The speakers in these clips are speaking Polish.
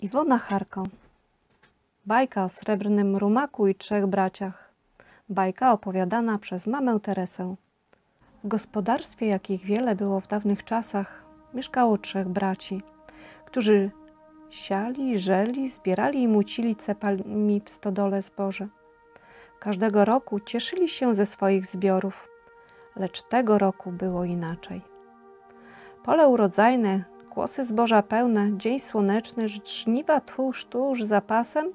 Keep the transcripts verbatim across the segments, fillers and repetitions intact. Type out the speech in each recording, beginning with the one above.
Iwona Harko. Bajka o srebrnym rumaku i trzech braciach. Bajka opowiadana przez mamę Teresę. W gospodarstwie, jakich wiele było w dawnych czasach, mieszkało trzech braci, którzy siali, żeli, zbierali i mucili cepami w stodole zboże. Każdego roku cieszyli się ze swoich zbiorów, lecz tego roku było inaczej. Pole urodzajne, kłosy zboża pełne, dzień słoneczny, żniwa tuż, tuż za pasem.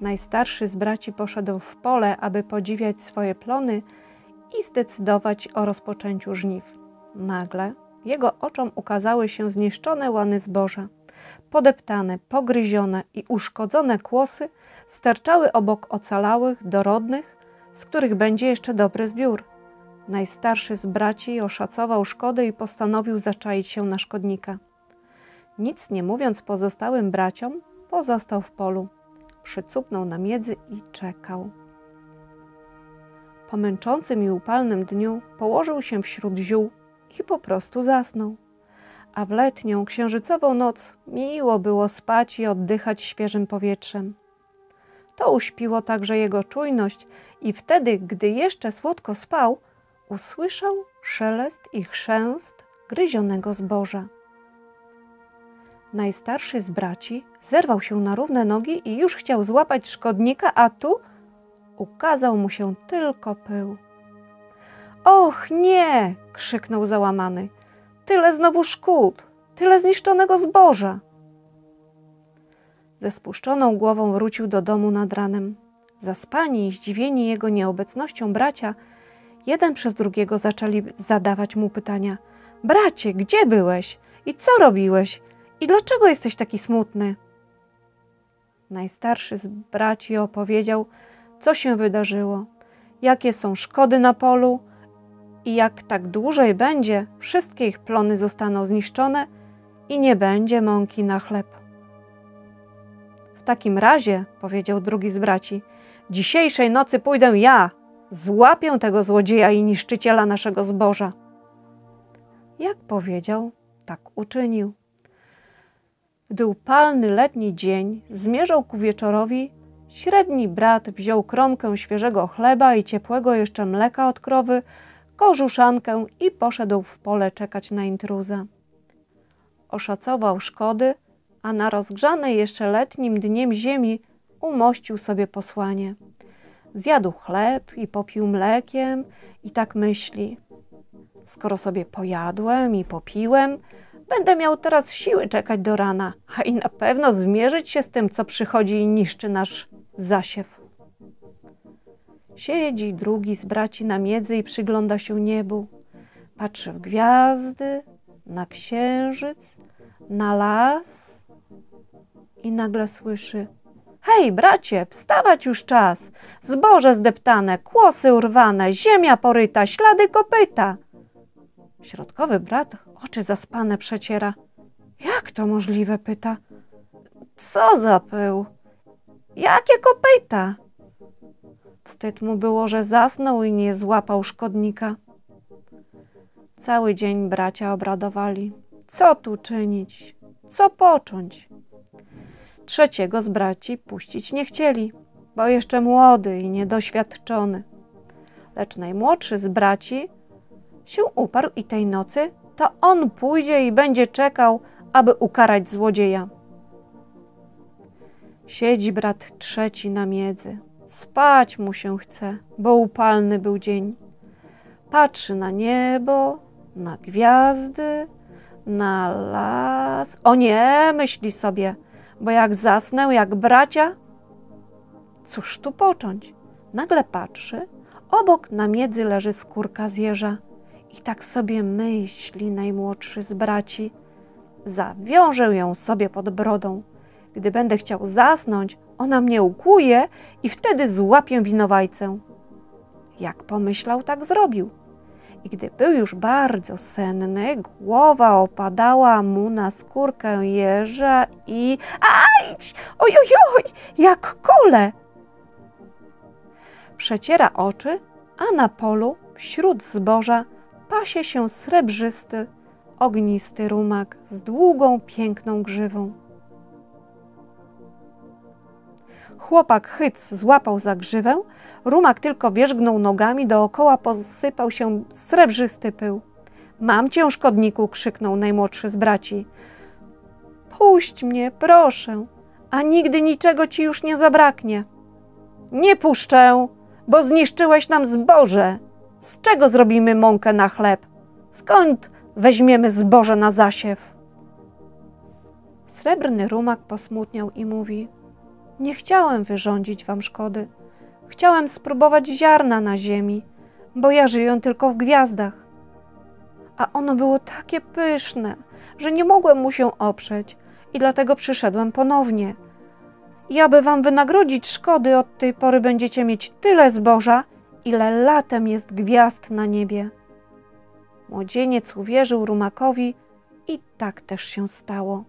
Najstarszy z braci poszedł w pole, aby podziwiać swoje plony i zdecydować o rozpoczęciu żniw. Nagle jego oczom ukazały się zniszczone łany zboża. Podeptane, pogryzione i uszkodzone kłosy sterczały obok ocalałych, dorodnych, z których będzie jeszcze dobry zbiór. Najstarszy z braci oszacował szkody i postanowił zaczaić się na szkodnika. Nic nie mówiąc pozostałym braciom, pozostał w polu. Przycupnął na miedzy i czekał. Po męczącym i upalnym dniu położył się wśród ziół i po prostu zasnął. A w letnią, księżycową noc miło było spać i oddychać świeżym powietrzem. To uśpiło także jego czujność i wtedy, gdy jeszcze słodko spał, usłyszał szelest i chrzęst gryzionego zboża. Najstarszy z braci zerwał się na równe nogi i już chciał złapać szkodnika, a tu ukazał mu się tylko pył. Och nie! krzyknął załamany. Tyle znowu szkód, tyle zniszczonego zboża. Ze spuszczoną głową wrócił do domu nad ranem. Zaspani i zdziwieni jego nieobecnością bracia, jeden przez drugiego zaczęli zadawać mu pytania. Bracie, gdzie byłeś? I co robiłeś? I dlaczego jesteś taki smutny? Najstarszy z braci opowiedział, co się wydarzyło, jakie są szkody na polu, i jak tak dłużej będzie, wszystkie ich plony zostaną zniszczone i nie będzie mąki na chleb. W takim razie, powiedział drugi z braci, dzisiejszej nocy pójdę ja, złapię tego złodzieja i niszczyciela naszego zboża. Jak powiedział, tak uczynił. Gdy upalny letni dzień zmierzał ku wieczorowi, średni brat wziął kromkę świeżego chleba i ciepłego jeszcze mleka od krowy, kożuszankę i poszedł w pole czekać na intruza. Oszacował szkody, a na rozgrzanej jeszcze letnim dniem ziemi umościł sobie posłanie. Zjadł chleb i popił mlekiem i tak myśli. Skoro sobie pojadłem i popiłem, będę miał teraz siły czekać do rana, a i na pewno zmierzyć się z tym, co przychodzi i niszczy nasz zasiew. Siedzi drugi z braci na miedzy i przygląda się niebu. Patrzy w gwiazdy, na księżyc, na las i nagle słyszy: hej, bracie, wstawać już czas! Zboże zdeptane, kłosy urwane, ziemia poryta, ślady kopyta! Środkowy brat oczy zaspane przeciera. Jak to możliwe? Pyta. Co za pył? Jakie kopyta? Wstyd mu było, że zasnął i nie złapał szkodnika. Cały dzień bracia obradowali. Co tu czynić? Co począć? Trzeciego z braci puścić nie chcieli, bo jeszcze młody i niedoświadczony. Lecz najmłodszy z braci się uparł i tej nocy to on pójdzie i będzie czekał, aby ukarać złodzieja. Siedzi brat trzeci na miedzy. Spać mu się chce, bo upalny był dzień. Patrzy na niebo, na gwiazdy, na las. O nie, myśli sobie, bo jak zasnę, jak bracia, cóż tu począć? Nagle patrzy, obok na miedzy leży skórka z jeża. I tak sobie myśli najmłodszy z braci. Zawiążę ją sobie pod brodą. Gdy będę chciał zasnąć, ona mnie ukłuje i wtedy złapię winowajcę. Jak pomyślał, tak zrobił. I gdy był już bardzo senny, głowa opadała mu na skórkę jeża i... Ajdź! Oj, oj, oj! Jak kole! Przeciera oczy, a na polu, wśród zboża, pasie się srebrzysty, ognisty rumak z długą, piękną grzywą. Chłopak chyc złapał za grzywę, rumak tylko wierzgnął nogami, dookoła posypał się srebrzysty pył. Mam cię, szkodniku, krzyknął najmłodszy z braci. Puść mnie, proszę, a nigdy niczego ci już nie zabraknie. Nie puszczę, bo zniszczyłeś nam zboże. Z czego zrobimy mąkę na chleb? Skąd weźmiemy zboże na zasiew? Srebrny rumak posmutniał i mówi: nie chciałem wyrządzić wam szkody. Chciałem spróbować ziarna na ziemi, bo ja żyję tylko w gwiazdach. A ono było takie pyszne, że nie mogłem mu się oprzeć i dlatego przyszedłem ponownie. I aby wam wynagrodzić szkody, od tej pory będziecie mieć tyle zboża, ile latem jest gwiazd na niebie. Młodzieniec uwierzył rumakowi i tak też się stało.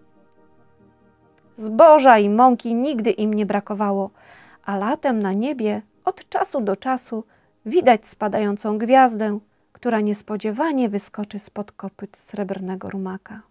Zboża i mąki nigdy im nie brakowało, a latem na niebie od czasu do czasu widać spadającą gwiazdę, która niespodziewanie wyskoczy spod kopyt srebrnego rumaka.